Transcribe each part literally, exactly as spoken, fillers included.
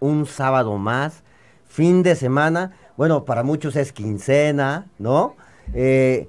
un sábado más, fin de semana, bueno, para muchos es quincena, ¿no? Eh,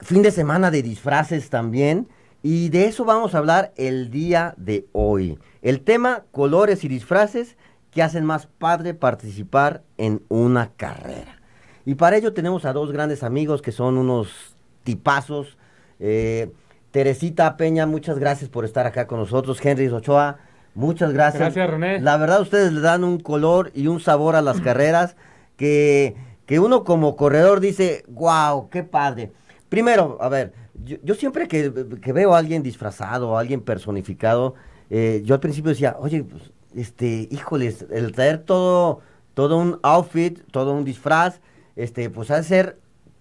fin de semana de disfraces también, y de eso vamos a hablar el día de hoy. El tema, colores y disfraces que hacen más padre participar en una carrera. Y para ello tenemos a dos grandes amigos que son unos tipazos. Eh, Teresita Peña, muchas gracias por estar acá con nosotros. Henry Ochoa, muchas gracias. Gracias, René. La verdad, ustedes le dan un color y un sabor a las carreras que, que uno como corredor dice, wow, qué padre. Primero, a ver, yo, yo siempre que, que veo a alguien disfrazado, a alguien personificado, eh, yo al principio decía, oye, pues, este, híjoles, el traer todo, todo un outfit, todo un disfraz, este, pues ha de ser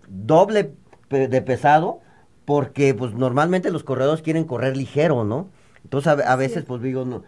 doble de pesado, porque pues normalmente los corredores quieren correr ligero, ¿no? Entonces a, a veces, sí, pues digo, no,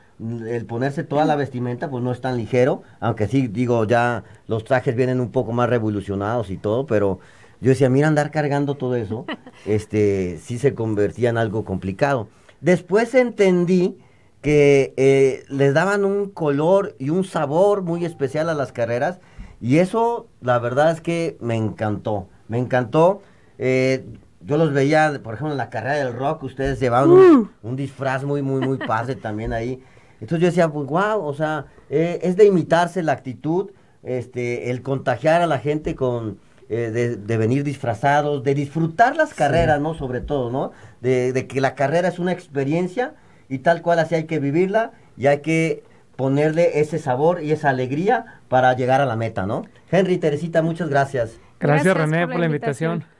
el ponerse toda la vestimenta pues no es tan ligero, aunque sí, digo, ya los trajes vienen un poco más revolucionados y todo, pero yo decía, mira, andar cargando todo eso, este, sí se convertía en algo complicado. Después entendí que eh, les daban un color y un sabor muy especial a las carreras, y eso, la verdad es que me encantó, me encantó, eh, yo los veía, por ejemplo, en la carrera del rock, ustedes llevaban uh. un, un disfraz muy, muy, muy padre también ahí. Entonces yo decía, pues, wow, o sea, eh, es de imitarse la actitud, este, el contagiar a la gente con, eh, de, de venir disfrazados, de disfrutar las carreras, sí, ¿no? Sobre todo, ¿no? De, de que la carrera es una experiencia y tal cual así hay que vivirla y hay que ponerle ese sabor y esa alegría para llegar a la meta, ¿no? Henry, Teresita, muchas gracias. Gracias, gracias René, por la invitación. invitación.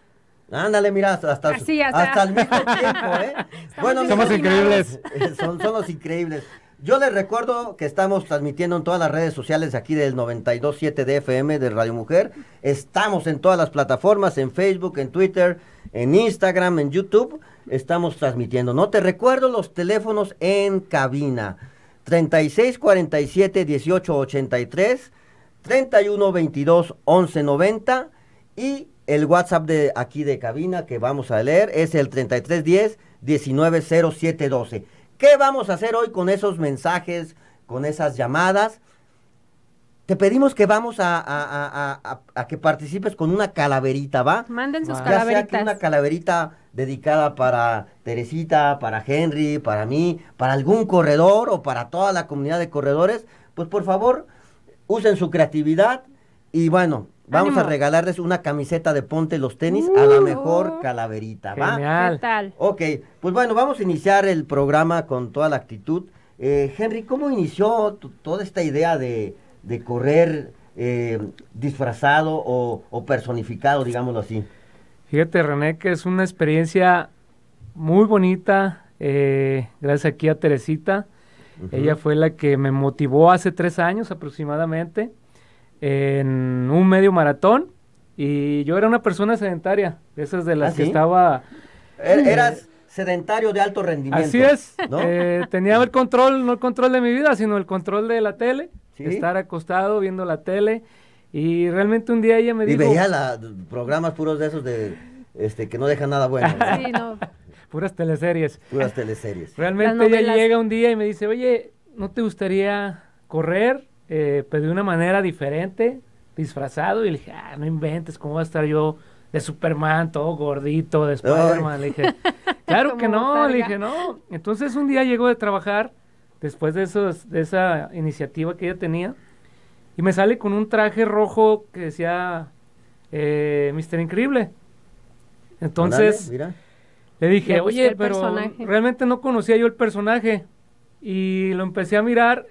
Ándale, mira, hasta, hasta, Así, hasta, hasta el mismo tiempo, ¿eh? Bueno, somos increíbles. Son, son los increíbles. Yo les recuerdo que estamos transmitiendo en todas las redes sociales aquí del noventa y dos punto siete de F M de Radio Mujer. Estamos en todas las plataformas, en Facebook, en Twitter, en Instagram, en YouTube. Estamos transmitiendo, ¿no? Te recuerdo los teléfonos en cabina. treinta y seis, cuarenta y siete, dieciocho, ochenta y tres, treinta y uno, veintidós, once, noventa y el WhatsApp de aquí de cabina que vamos a leer es el treinta y tres, diez, diecinueve, cero siete, doce. ¿Qué vamos a hacer hoy con esos mensajes, con esas llamadas? Te pedimos que vamos a, a, a, a, a que participes con una calaverita, ¿va? Manden sus ah. calaveritas. Ya sea una calaverita dedicada para Teresita, para Henry, para mí, para algún corredor o para toda la comunidad de corredores, pues por favor, usen su creatividad y bueno, vamos ¡ánimo! A regalarles una camiseta de Ponte los Tenis uh, a la mejor calaverita, ¿va? Genial. ¿Qué tal? Ok, pues bueno, vamos a iniciar el programa con toda la actitud. Eh, Henry, ¿cómo inició tu, toda esta idea de, de correr eh, disfrazado o, o personificado, digámoslo así? Fíjate, René, que es una experiencia muy bonita, eh, gracias aquí a Teresita. Uh-huh. Ella fue la que me motivó hace tres años aproximadamente, en un medio maratón, y yo era una persona sedentaria, esas de las ¿Ah, sí? que estaba... Er, eras eh, sedentario de alto rendimiento. Así es, ¿no? eh, tenía el control, no el control de mi vida, sino el control de la tele, ¿sí? Estar acostado viendo la tele, y realmente un día ella me dijo... Y veía la, programas puros de esos de este que no dejan nada bueno, ¿no? Sí, no. Puras teleseries. Puras teleseries. Realmente ella llega un día y me dice, oye, ¿no te gustaría correr? Eh, pero de una manera diferente, disfrazado, y le dije, ah, no inventes, ¿cómo va a estar yo de Superman, todo gordito, de Spiderman? Le dije, claro que no, botarga. Le dije, no. Entonces un día llegó de trabajar, después de, esos, de esa iniciativa que ella tenía, y me sale con un traje rojo que decía eh, mister Increíble. Entonces, Andale, le dije, oye, pero personaje. Realmente no conocía yo el personaje, y lo empecé a mirar.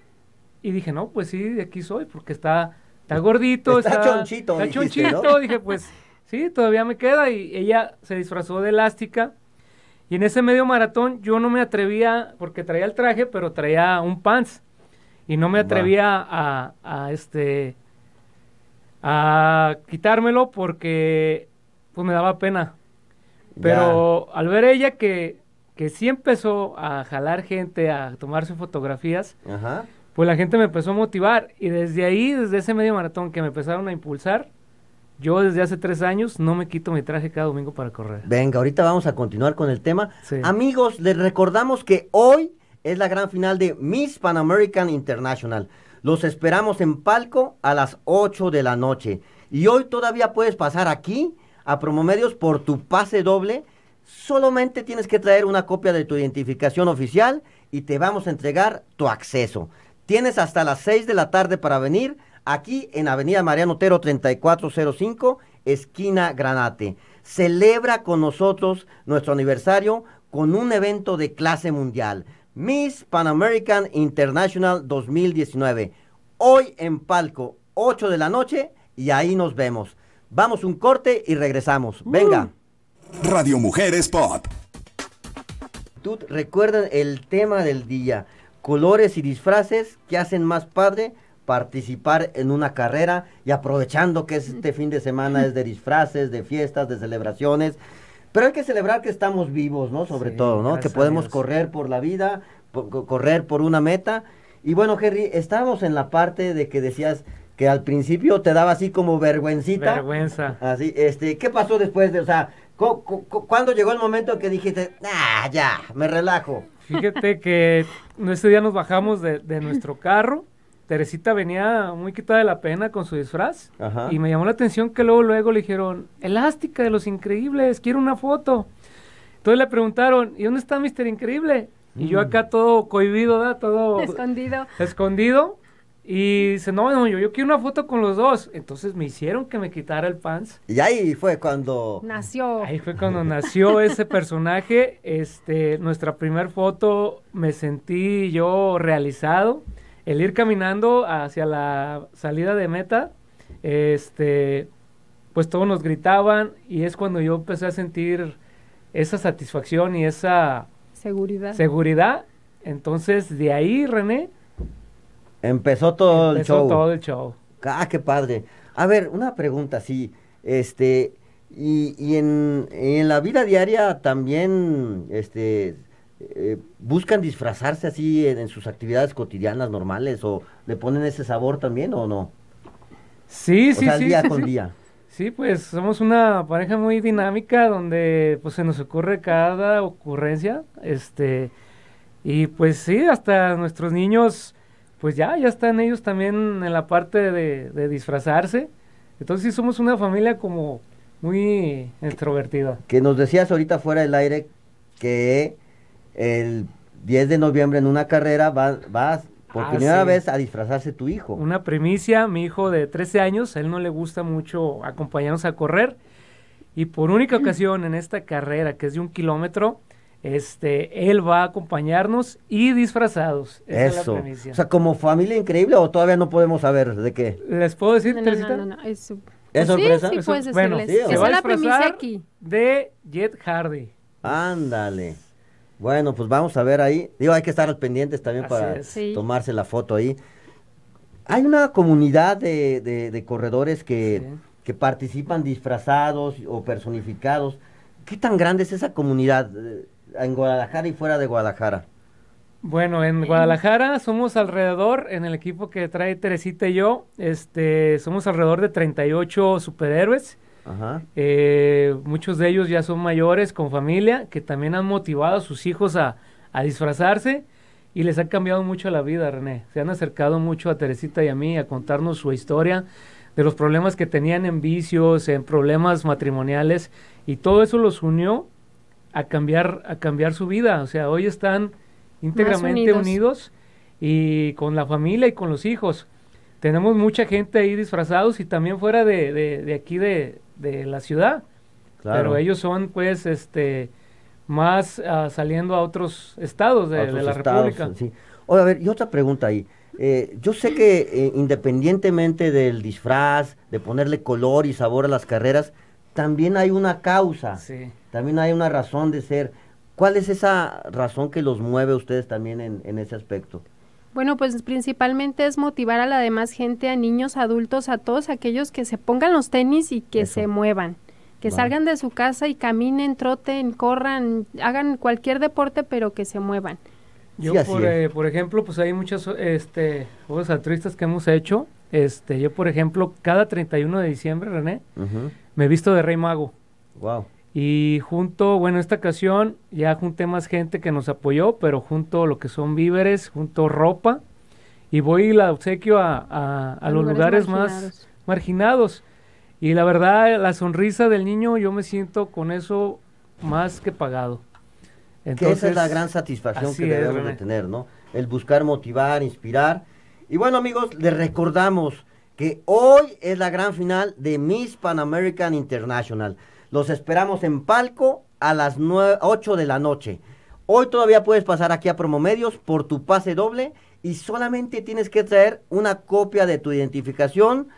Y dije, no, pues sí, de aquí soy, porque está, está gordito, está, está chonchito. Está dijiste, chonchito, ¿no? Dije, pues sí, todavía me queda. Y ella se disfrazó de elástica. Y en ese medio maratón yo no me atrevía, porque traía el traje, pero traía un pants. Y no me atrevía a, a, a, este, a quitármelo porque pues me daba pena. Pero ya. Al ver ella que, que sí empezó a jalar gente, a tomarse fotografías, ajá, pues la gente me empezó a motivar, y desde ahí, desde ese medio maratón que me empezaron a impulsar, yo desde hace tres años no me quito mi traje cada domingo para correr. Venga, ahorita vamos a continuar con el tema. Sí. Amigos, les recordamos que hoy es la gran final de Miss Pan American International. Los esperamos en Palco a las ocho de la noche. Y hoy todavía puedes pasar aquí a Promomedios por tu pase doble. Solamente tienes que traer una copia de tu identificación oficial y te vamos a entregar tu acceso. Tienes hasta las seis de la tarde para venir aquí en Avenida Mariano Otero treinta y cuatro cero cinco, esquina Granate. Celebra con nosotros nuestro aniversario con un evento de clase mundial. Miss Pan American International dos mil diecinueve. Hoy en Palco, ocho de la noche, y ahí nos vemos. Vamos un corte y regresamos. Venga. Uh. Radio Mujeres Pop. Recuerden el tema del día. Colores y disfraces que hacen más padre participar en una carrera, y aprovechando que este fin de semana es de disfraces, de fiestas, de celebraciones, pero hay que celebrar que estamos vivos, ¿no? Sobre sí, todo, ¿no? Que podemos correr por la vida, por, correr por una meta. Y bueno, Henry, estábamos en la parte de que decías que al principio te daba así como vergüencita. Vergüenza. Así, este, ¿qué pasó después de, o sea, cu cu cu cuándo llegó el momento que dijiste, ah, ya, me relajo? Fíjate que ese día nos bajamos de, de nuestro carro. Teresita venía muy quitada de la pena con su disfraz. Ajá. Y me llamó la atención que luego luego le dijeron, Elástica de Los Increíbles, quiero una foto. Entonces le preguntaron, ¿y dónde está míster Increíble? Mm. Y yo acá todo cohibido, ¿verdad? Todo escondido. Escondido. Y dice, no, no, yo, yo quiero una foto con los dos. Entonces me hicieron que me quitara el pants. Y ahí fue cuando... Nació. Ahí fue cuando nació ese personaje. Este, nuestra primer foto, me sentí yo realizado. El ir caminando hacia la salida de meta, este, pues todos nos gritaban, y es cuando yo empecé a sentir esa satisfacción y esa seguridad. Seguridad. Entonces, de ahí, René, empezó todo empezó el show. todo el show. Ah, qué padre. A ver, una pregunta así, este, y, y en, en la vida diaria también, este... Eh, ¿buscan disfrazarse así en, en sus actividades cotidianas normales, o le ponen ese sabor también o no? Sí, sí, sí. O sea, sí, día sí, con sí. día. Sí, pues somos una pareja muy dinámica donde pues se nos ocurre cada ocurrencia, este, y pues sí, hasta nuestros niños, pues ya, ya están ellos también en la parte de, de disfrazarse. Entonces sí, somos una familia como muy extrovertida. Que nos decías ahorita fuera del aire que... El diez de noviembre en una carrera vas va por ah, primera sí. vez a disfrazarse tu hijo. Una primicia, mi hijo de trece años, a él no le gusta mucho acompañarnos a correr, y por única ocasión en esta carrera que es de un kilómetro, este, él va a acompañarnos y disfrazados. Esa Eso, es la primicia. O sea, como familia increíble, o todavía no podemos saber de qué. ¿Les puedo decir, no, Teresita? No, no, no, no, es súper. ¿Es sorpresa? Sí, sí, puedes decirles. Bueno, sí, se va a disfrazar aquí de Jet Hardy. Ándale. Bueno, pues vamos a ver ahí. Digo, hay que estar pendientes también Así para es. tomarse la foto ahí. Hay una comunidad de, de, de corredores que, sí. que participan disfrazados o personificados. ¿Qué tan grande es esa comunidad en Guadalajara y fuera de Guadalajara? Bueno, en Guadalajara somos alrededor, en el equipo que trae Teresita y yo, este, somos alrededor de treinta y ocho superhéroes. Ajá. Eh, muchos de ellos ya son mayores con familia, que también han motivado a sus hijos a, a disfrazarse, y les ha cambiado mucho la vida, René. Se han acercado mucho a Teresita y a mí a contarnos su historia, de los problemas que tenían en vicios, en problemas matrimoniales, y todo eso los unió a cambiar, a cambiar su vida. O sea, hoy están íntegramente unidos. unidos y con la familia y con los hijos. Tenemos mucha gente ahí disfrazados, y también fuera de, de, de aquí de, de la ciudad. Claro. Pero ellos son, pues, este, más uh, saliendo a otros estados de, otros de la estados, República. Sí. Oye, a ver, y otra pregunta ahí. Eh, yo sé que eh, independientemente del disfraz, de ponerle color y sabor a las carreras, también hay una causa. Sí. También hay una razón de ser. ¿Cuál es esa razón que los mueve a ustedes también en, en ese aspecto? Bueno, pues principalmente es motivar a la demás gente, a niños, adultos, a todos aquellos que se pongan los tenis y que Eso. se muevan, que vale. salgan de su casa y caminen, troten, corran, hagan cualquier deporte, pero que se muevan. Yo, sí, por, eh, por ejemplo, pues hay muchas este, juegos altruistas que hemos hecho. Este, yo, por ejemplo, cada treinta y uno de diciembre, René, uh-huh. me visto de Rey Mago. Wow. Y junto, bueno, esta ocasión ya junté más gente que nos apoyó, pero junto lo que son víveres, junto ropa, y voy y la obsequio a, a, a los lugares, lugares marginados. más marginados. Y la verdad, la sonrisa del niño, yo me siento con eso más que pagado. Entonces, que esa es la gran satisfacción que debemos es, de tener, ¿no? El buscar motivar, inspirar. Y bueno, amigos, les recordamos que hoy es la gran final de Miss Pan American International. Los esperamos en Palco a las ocho de la noche. Hoy todavía puedes pasar aquí a Promomedios por tu pase doble y solamente tienes que traer una copia de tu identificación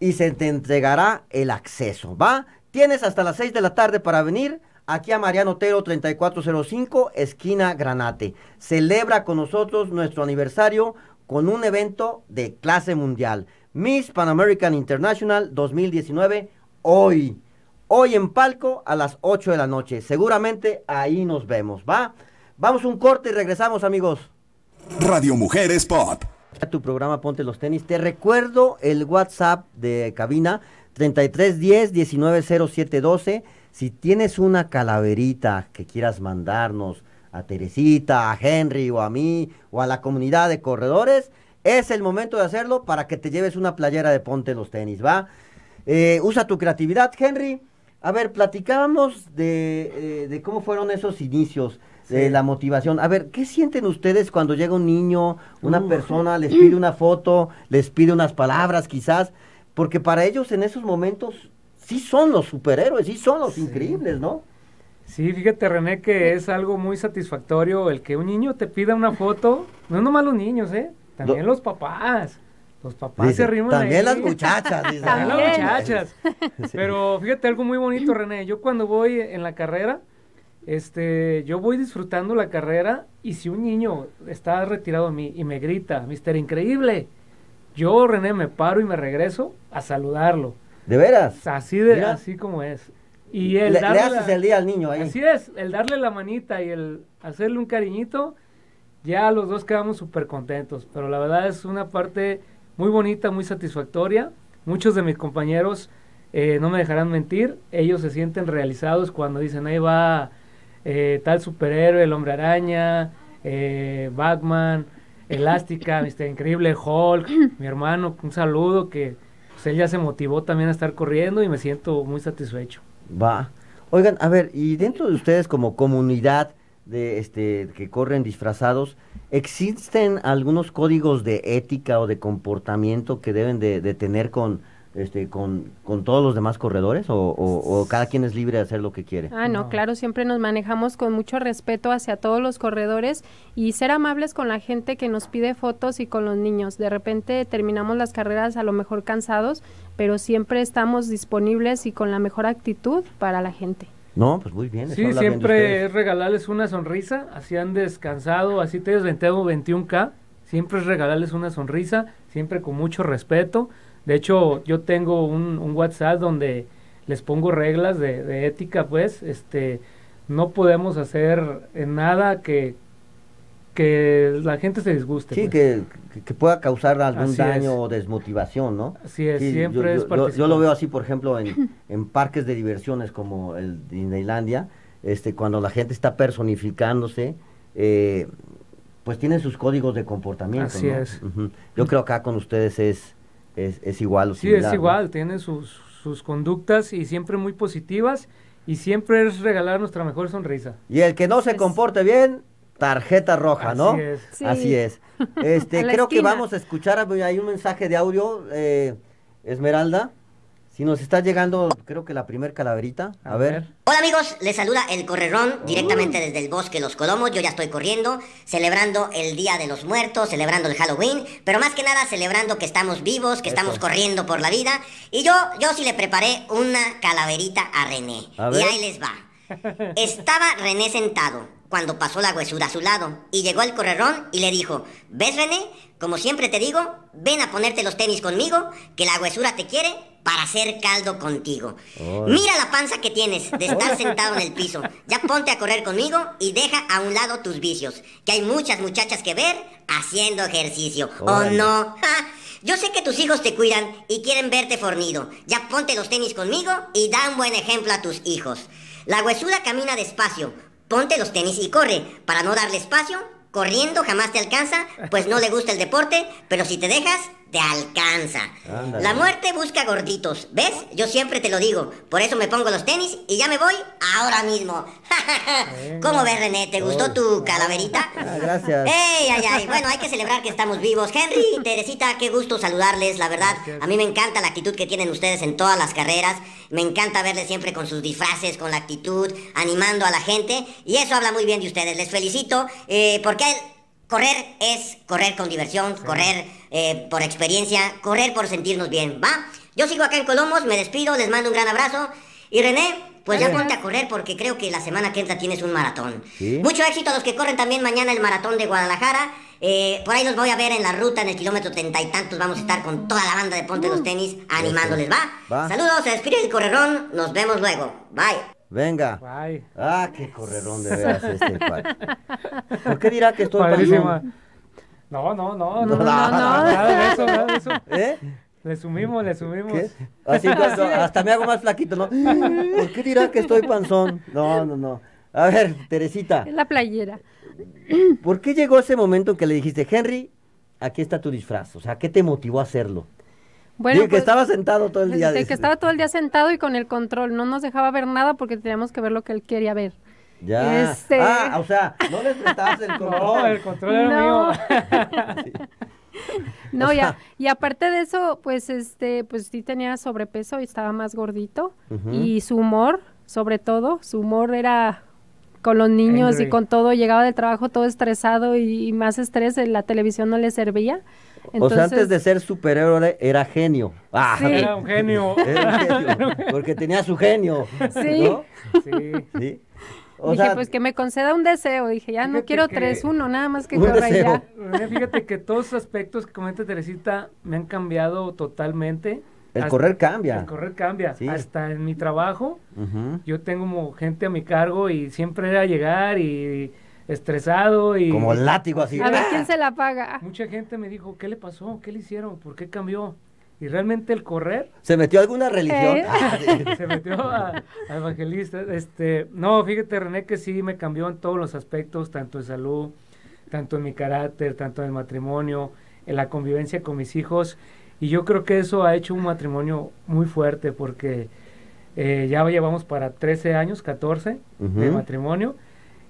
y se te entregará el acceso, ¿va? Tienes hasta las seis de la tarde para venir aquí a Mariano Otero treinta y cuatro cero cinco, esquina Granate. Celebra con nosotros nuestro aniversario con un evento de clase mundial. Miss Pan American International dos mil diecinueve, hoy. Hoy en Palco a las ocho de la noche. Seguramente ahí nos vemos, ¿va? Vamos un corte y regresamos, amigos. Radio Mujeres Pop. A tu programa Ponte los Tenis. Te recuerdo el WhatsApp de cabina treinta y tres diez diecinueve cero siete doce. Si tienes una calaverita que quieras mandarnos a Teresita, a Henry o a mí o a la comunidad de corredores, es el momento de hacerlo para que te lleves una playera de Ponte los Tenis, ¿va? Eh, usa tu creatividad, Henry. A ver, platicábamos de, eh, de cómo fueron esos inicios. De la motivación. A ver, ¿qué sienten ustedes cuando llega un niño, una uh, persona, les pide una foto, les pide unas palabras quizás? Porque para ellos en esos momentos sí son los superhéroes, sí son los sí. increíbles, ¿no? Sí, fíjate, René, que es algo muy satisfactorio el que un niño te pida una foto, no nomás los niños, ¿eh? También Lo, los papás, los papás dice, se riman También ahí. las muchachas. Dice, también ¿no? las muchachas. Sí. Pero fíjate, algo muy bonito, René, yo cuando voy en la carrera, Este, yo voy disfrutando la carrera y si un niño está retirado a mí y me grita, Mister Increíble, yo, René, me paro y me regreso a saludarlo. ¿De veras? Así de, Mira. así como es. Y el le, darle le haces la, el día al niño ahí. Así es, el darle la manita y el hacerle un cariñito, ya los dos quedamos súper contentos. Pero la verdad es una parte muy bonita, muy satisfactoria. Muchos de mis compañeros, eh, no me dejarán mentir, ellos se sienten realizados cuando dicen, ahí va... Eh, tal superhéroe, el Hombre Araña, eh, Batman, Elástica, Mister Increíble, Hulk, mi hermano, un saludo que pues, él ya se motivó también a estar corriendo y me siento muy satisfecho. Va. Oigan, a ver, y dentro de ustedes como comunidad de este que corren disfrazados, ¿existen algunos códigos de ética o de comportamiento que deben de, de tener con... Este, con, con todos los demás corredores o, o, o cada quien es libre de hacer lo que quiere? Ah, no, no, claro, siempre nos manejamos con mucho respeto hacia todos los corredores y ser amables con la gente que nos pide fotos y con los niños. De repente terminamos las carreras a lo mejor cansados, pero siempre estamos disponibles y con la mejor actitud para la gente. No, pues muy bien. Sí, siempre es regalarles una sonrisa, así han descansado, así te desventado veintiuno K, siempre es regalarles una sonrisa, siempre con mucho respeto. De hecho, yo tengo un, un WhatsApp donde les pongo reglas de, de ética, pues, este, no podemos hacer nada que, que la gente se disguste. Sí, pues. que, que pueda causar algún así daño es. o desmotivación, ¿no? Así es, sí, siempre yo, es yo, yo lo veo así, por ejemplo, en, en parques de diversiones como el Disneylandia, este, cuando la gente está personificándose, eh, pues tienen sus códigos de comportamiento, Así ¿no? es. Uh-huh. Yo creo que acá con ustedes es... Es, es igual o similar, sí, es igual, ¿no? Tienen sus, sus conductas y siempre muy positivas y siempre es regalar nuestra mejor sonrisa. Y el que no se comporte bien, tarjeta roja, ¿no? Así es. Sí. Así es. Este, creo esquina. que vamos a escuchar, hay un mensaje de audio, eh, Esmeralda, si nos está llegando, creo que la primer calaverita, a, a ver. ver. Hola amigos, les saluda el Correrón, directamente uh. desde el Bosque Los Colomos. Yo ya estoy corriendo, celebrando el Día de los Muertos, celebrando el Halloween, pero más que nada celebrando que estamos vivos, que Eso. estamos corriendo por la vida. Y yo, yo sí le preparé una calaverita a René. A y ahí les va. Estaba René sentado cuando pasó la huesura a su lado y llegó el Correrón y le dijo, ¿ves René? Como siempre te digo, ven a ponerte los tenis conmigo, que la huesura te quiere para hacer caldo contigo. Oh. Mira la panza que tienes de estar sentado en el piso. Ya ponte a correr conmigo y deja a un lado tus vicios, que hay muchas muchachas que ver haciendo ejercicio. ¿O oh, no? Ja. Yo sé que tus hijos te cuidan y quieren verte fornido. Ya ponte los tenis conmigo y da un buen ejemplo a tus hijos. La huesuda camina despacio. Ponte los tenis y corre para no darle espacio corriendo jamás te alcanza, pues no le gusta el deporte, pero si te dejas, te alcanza. Ándale. La muerte busca gorditos, ¿ves? Yo siempre te lo digo, por eso me pongo los tenis y ya me voy ahora mismo. ¿Cómo ves, René? ¿Te gustó tu calaverita? Ah, gracias. Ey, ay, ay. Bueno, hay que celebrar que estamos vivos. Henry y Teresita, qué gusto saludarles, la verdad. A mí me encanta la actitud que tienen ustedes en todas las carreras. Me encanta verles siempre con sus disfraces, con la actitud, animando a la gente. Y eso habla muy bien de ustedes. Les felicito eh, porque correr es correr con diversión, sí. correr eh, por experiencia, correr por sentirnos bien, ¿va? Yo sigo acá en Colomos, me despido, les mando un gran abrazo. Y René... pues ya ponte a correr porque creo que la semana que entra tienes un maratón. ¿Sí? Mucho éxito a los que corren también mañana el Maratón de Guadalajara. Eh, por ahí los voy a ver en la ruta, en el kilómetro treinta y tantos. Vamos a estar con toda la banda de Ponte los Tenis animándoles, ¿va? Va. Saludos, se despide el correrón. Nos vemos luego. Bye. Venga. Bye. Ah, qué correrón de veras este, padre. ¿Por qué dirá que estoy padrísimo? No, no, no. No, no, no. Nada de eso, nada de eso. ¿Eh? Le sumimos, le sumimos. ¿Qué? Así cuando, hasta me hago más flaquito, ¿no? ¿Por qué dirá que estoy panzón? No, no, no. A ver, Teresita. En la playera. ¿Por qué llegó ese momento en que le dijiste, Henry, aquí está tu disfraz? O sea, ¿qué te motivó a hacerlo? Bueno, pues, que estaba sentado todo el día. De que estaba todo el día sentado y con el control. No nos dejaba ver nada porque teníamos que ver lo que él quería ver. Ya. Este... Ah, o sea, no les prestabas el control. No, el control era no. mío. Sí. No, o sea, ya, y aparte de eso, pues este, pues sí tenía sobrepeso y estaba más gordito, uh-huh. y su humor, sobre todo, su humor era con los niños Henry. Y con todo, llegaba del trabajo todo estresado y, y más estrés, la televisión no le servía. Entonces, o sea, antes de ser superhéroe era genio. Ah, sí. Era un genio. Era genio, porque tenía su genio. Sí. ¿No? Sí. ¿Sí? O dije, sea, pues que me conceda un deseo. Dije, ya no quiero tres, uno, nada más que corra ya. Fíjate que todos los aspectos que comenta Teresita me han cambiado totalmente. El hasta, correr cambia. El correr cambia. Sí. Hasta en mi trabajo, uh-huh. yo tengo como gente a mi cargo y siempre era llegar y estresado y... como el látigo así. A ver quién se la paga. Mucha gente me dijo, ¿qué le pasó? ¿Qué le hicieron? ¿Por qué cambió? Y realmente el correr... ¿se metió a alguna religión? ¿Eh? Ah, sí. Se metió a, a evangelistas. Este, no, fíjate, René, que sí me cambió en todos los aspectos, tanto en salud, tanto en mi carácter, tanto en el matrimonio, en la convivencia con mis hijos. Y yo creo que eso ha hecho un matrimonio muy fuerte, porque eh, ya llevamos para trece años, catorce, uh-huh. de matrimonio,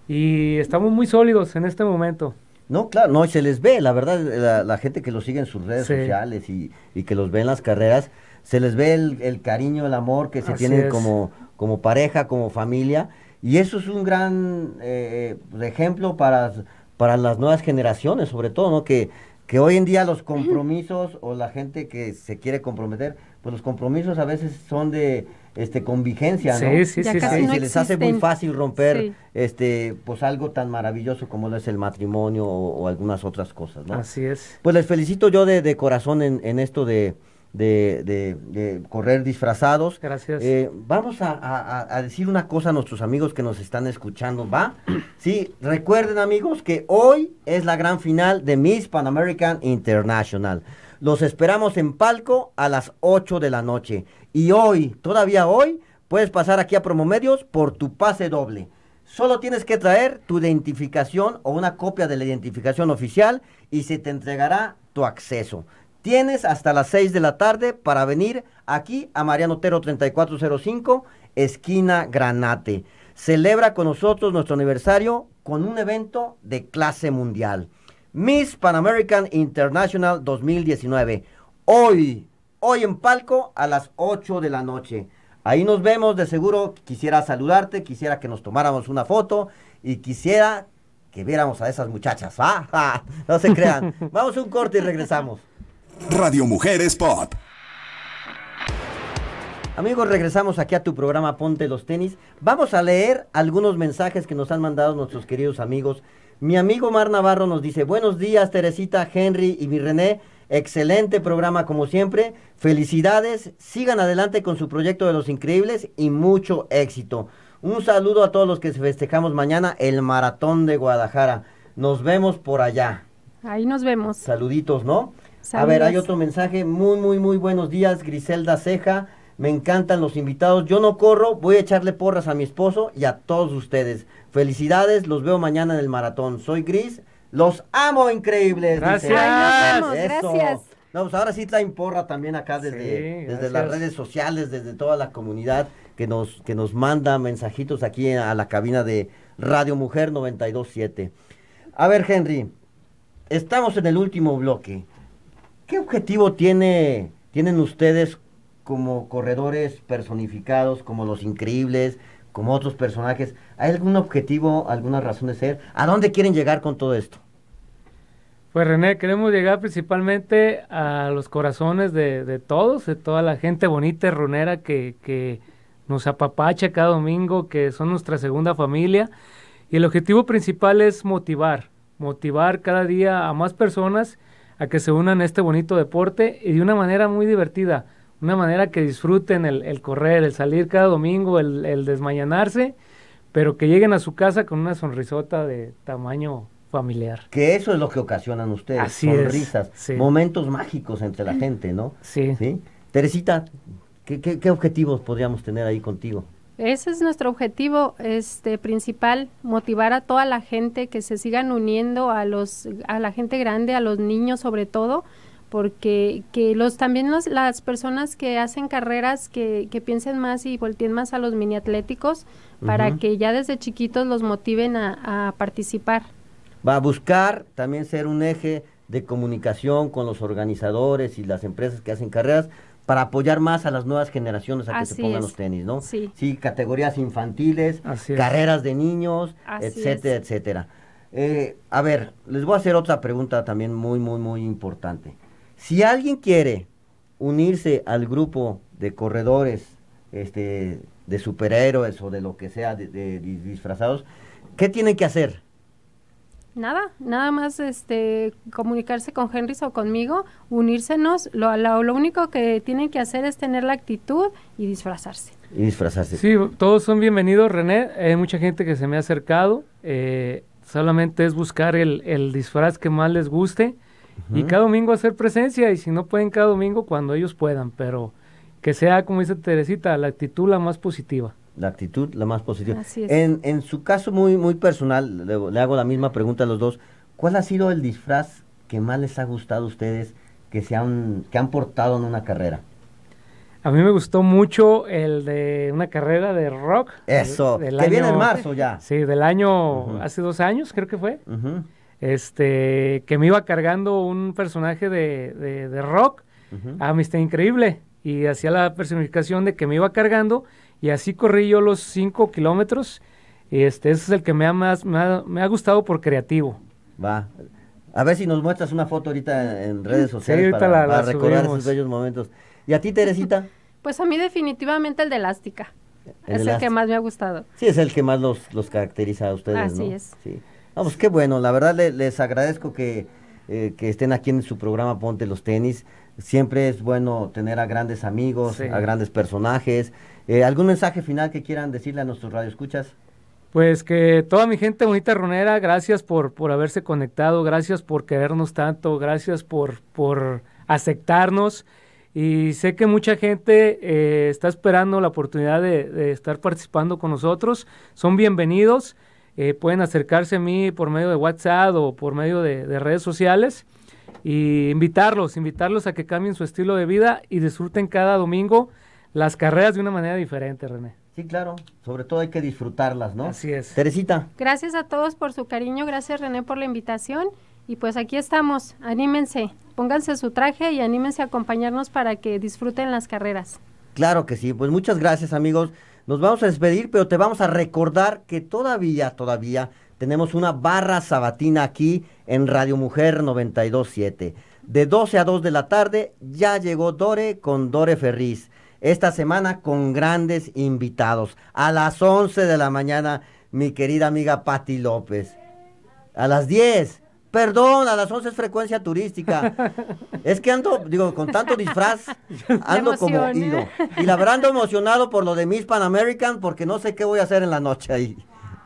y estamos muy sólidos en este momento. No, claro, no, y se les ve, la verdad, la, la gente que los sigue en sus redes sí. sociales y, y que los ve en las carreras, se les ve el, el cariño, el amor que se Así tienen como, como pareja, como familia, y eso es un gran eh, ejemplo para, para las nuevas generaciones, sobre todo, ¿no? Que, que hoy en día los compromisos o la gente que se quiere comprometer, pues los compromisos a veces son de... este con vigencia, ¿no? Sí, sí, sí, sí. No se les hace muy fácil romper sí. este pues algo tan maravilloso como lo es el matrimonio o, o algunas otras cosas, ¿no? Así es. Pues les felicito yo de, de corazón en, en esto de, de, de, de correr disfrazados. Gracias. Eh, vamos a, a, a decir una cosa a nuestros amigos que nos están escuchando, ¿va? Sí, recuerden, amigos, que hoy es la gran final de Miss Pan American International. Los esperamos en Palco a las ocho de la noche. Y hoy, todavía hoy, puedes pasar aquí a Promomedios por tu pase doble. Solo tienes que traer tu identificación o una copia de la identificación oficial y se te entregará tu acceso. Tienes hasta las seis de la tarde para venir aquí a Mariano Otero treinta y cuatro cero cinco, esquina Granate. Celebra con nosotros nuestro aniversario con un evento de clase mundial. Miss Pan American International dos mil diecinueve, hoy, hoy en Palco a las ocho de la noche, ahí nos vemos, de seguro quisiera saludarte, quisiera que nos tomáramos una foto y quisiera que viéramos a esas muchachas, ¿ah? No se crean, vamos a un corte y regresamos. Radio Mujeres Pop. Amigos, regresamos aquí a tu programa Ponte los Tenis. Vamos a leer algunos mensajes que nos han mandado nuestros queridos amigos. Mi amigo Mar Navarro nos dice, buenos días Teresita, Henry y mi René, excelente programa como siempre, felicidades, sigan adelante con su proyecto de Los Increíbles y mucho éxito. Un saludo a todos los que festejamos mañana el Maratón de Guadalajara, nos vemos por allá. Ahí nos vemos. Saluditos, ¿no? Saludos. A ver, hay otro mensaje, muy, muy, muy buenos días Griselda Ceja, me encantan los invitados, yo no corro, voy a echarle porras a mi esposo y a todos ustedes. Felicidades, los veo mañana en el maratón. Soy Gris Los amo, increíbles. Gracias. Ay, nos vemos. Eso. Gracias. No, pues ahora sí traen porra también acá desde, sí, desde las redes sociales, desde toda la comunidad que nos, que nos manda mensajitos aquí a la cabina de Radio Mujer noventa y dos punto siete. A ver, Henry, estamos en el último bloque. ¿Qué objetivo tiene, tienen ustedes como corredores personificados, como los increíbles, como otros personajes? ¿Hay algún objetivo, alguna razón de ser? ¿A dónde quieren llegar con todo esto? Pues, René, queremos llegar principalmente a los corazones de, de todos, de toda la gente bonita y runera que, que nos apapacha cada domingo, que son nuestra segunda familia. Y el objetivo principal es motivar, motivar cada día a más personas a que se unan a este bonito deporte y de una manera muy divertida, una manera que disfruten el, el correr, el salir cada domingo, el, el desmañanarse, pero que lleguen a su casa con una sonrisota de tamaño familiar. Que eso es lo que ocasionan ustedes. Así sonrisas, es, sí. Momentos mágicos entre la gente, ¿no? Sí. ¿Sí? Teresita, ¿qué, qué, qué objetivos podríamos tener ahí contigo? Ese es nuestro objetivo este principal, motivar a toda la gente que se sigan uniendo, a los a la gente grande, a los niños sobre todo, porque que los también los, las personas que hacen carreras que, que piensen más y volteen más a los mini atléticos, uh-huh, para que ya desde chiquitos los motiven a, a participar. Va a buscar también ser un eje de comunicación con los organizadores y las empresas que hacen carreras para apoyar más a las nuevas generaciones a que Así se pongan es. los tenis, ¿no? Sí. Sí, categorías infantiles, Así carreras es. de niños, Así etcétera, es. etcétera. Eh, a ver, les voy a hacer otra pregunta también muy, muy, muy importante. Si alguien quiere unirse al grupo de corredores, este, de superhéroes o de lo que sea, de, de, de disfrazados, ¿qué tienen que hacer? Nada, nada más este comunicarse con Henry o conmigo, unírsenos, lo, lo, lo único que tienen que hacer es tener la actitud y disfrazarse. Y disfrazarse. Sí, todos son bienvenidos, René, hay mucha gente que se me ha acercado, eh, solamente es buscar el, el disfraz que más les guste, uh-huh, y cada domingo hacer presencia, y si no pueden cada domingo, cuando ellos puedan, pero que sea, como dice Teresita, la actitud la más positiva. La actitud la más positiva. Así es. En, en su caso muy muy personal, le, le hago la misma pregunta a los dos. ¿Cuál ha sido el disfraz que más les ha gustado a ustedes que se han, que han portado en una carrera? A mí me gustó mucho el de una carrera de rock. Eso, del, del que año, viene en marzo ya. Sí, del año, uh-huh, hace dos años creo que fue. Uh-huh. Este, que me iba cargando un personaje de, de, de rock, uh-huh, a Mister Increíble, y hacía la personificación de que me iba cargando. Y así corrí yo los cinco kilómetros. Y este, ese es el que me ha, más, me, ha, me ha gustado por creativo. Va. A ver si nos muestras una foto ahorita en, en redes sociales, sí, para, la, para la recordar subimos. Esos bellos momentos. ¿Y a ti, Teresita? Pues a mí definitivamente el de elástica. El es elástica. El que más me ha gustado. Sí, es el que más los, los caracteriza a ustedes, Así ¿no? es. Sí. Vamos, qué bueno. La verdad le, les agradezco que, eh, que estén aquí en su programa Ponte los Tenis. Siempre es bueno tener a grandes amigos, sí, a grandes personajes. Eh, ¿Algún mensaje final que quieran decirle a nuestros radioescuchas? Pues que toda mi gente bonita runera, gracias por, por haberse conectado, gracias por querernos tanto, gracias por, por aceptarnos. Y sé que mucha gente eh, está esperando la oportunidad de, de estar participando con nosotros. Son bienvenidos, eh, pueden acercarse a mí por medio de WhatsApp o por medio de, de redes sociales. Y invitarlos, invitarlos a que cambien su estilo de vida y disfruten cada domingo las carreras de una manera diferente, René. Sí, claro, sobre todo hay que disfrutarlas, ¿no? Así es. Teresita. Gracias a todos por su cariño, gracias, René, por la invitación, y pues aquí estamos, anímense, pónganse su traje y anímense a acompañarnos para que disfruten las carreras. Claro que sí, pues muchas gracias, amigos, nos vamos a despedir, pero te vamos a recordar que todavía, todavía... tenemos una barra sabatina aquí en Radio Mujer noventa y dos punto siete. De doce a dos de la tarde ya llegó Dore con Dore Ferriz. Esta semana con grandes invitados. A las once de la mañana, mi querida amiga Paty López. A las diez. Perdón, a las once es frecuencia turística. Es que ando, digo, con tanto disfraz, ando como hilo. Y la verdad ando emocionado por lo de Miss Pan American porque no sé qué voy a hacer en la noche ahí.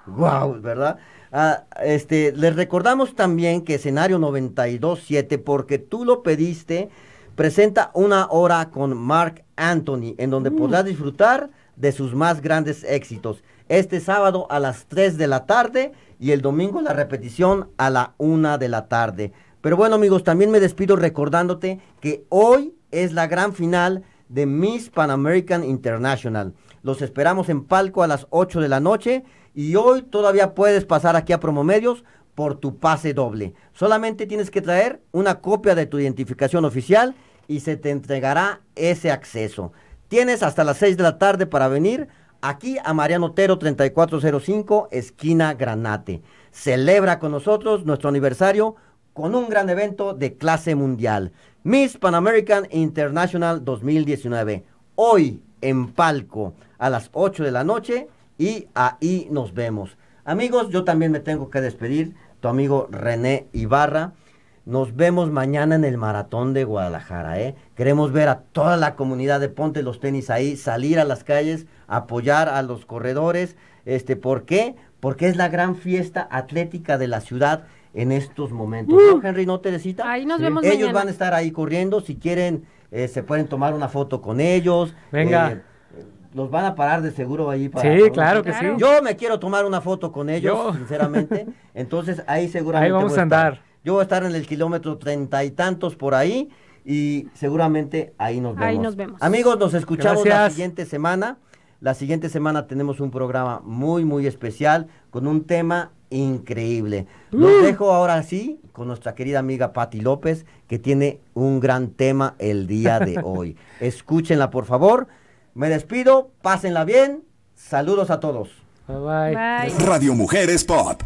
Wow, ¿verdad? Ah, este, les recordamos también que escenario noventa y dos punto siete, porque tú lo pediste, presenta una hora con Mark Anthony, en donde mm. podrás disfrutar de sus más grandes éxitos. Este sábado a las tres de la tarde y el domingo la repetición a la una de la tarde. Pero bueno, amigos, también me despido recordándote que hoy es la gran final de Miss Pan American International. Los esperamos en Palco a las ocho de la noche y hoy todavía puedes pasar aquí a Promomedios por tu pase doble. Solamente tienes que traer una copia de tu identificación oficial y se te entregará ese acceso. Tienes hasta las seis de la tarde para venir aquí a Mariano Otero treinta y cuatro cero cinco, esquina Granate. Celebra con nosotros nuestro aniversario con un gran evento de clase mundial. Miss Pan American International dos mil diecinueve. Hoy en Palco a las ocho de la noche y ahí nos vemos. Amigos, yo también me tengo que despedir. Tu amigo René Ibarra. Nos vemos mañana en el Maratón de Guadalajara, ¿eh? Queremos ver a toda la comunidad de Ponte los Tenis ahí, salir a las calles, apoyar a los corredores. Este, ¿por qué? Porque es la gran fiesta atlética de la ciudad en estos momentos. Uh, ¿No, Henry? ¿No, Teresita? Ahí nos sí. vemos ellos mañana. Van a estar ahí corriendo. Si quieren, eh, se pueden tomar una foto con ellos. Venga. Eh, Los van a parar de seguro ahí para... Sí, ¿no? claro que sí. Yo me quiero tomar una foto con ellos, yo. sinceramente. Entonces, ahí seguramente... Ahí vamos a andar. Estar. Yo voy a estar en el kilómetro treinta y tantos por ahí y seguramente ahí nos vemos. Ahí nos vemos. Amigos, nos escuchamos Gracias. la siguiente semana. La siguiente semana tenemos un programa muy, muy especial con un tema increíble. Uh. Los dejo ahora sí con nuestra querida amiga Paty López, que tiene un gran tema el día de hoy. Escúchenla, por favor. Me despido, pásenla bien, saludos a todos. Bye bye. Bye. Radio Mujeres Pop.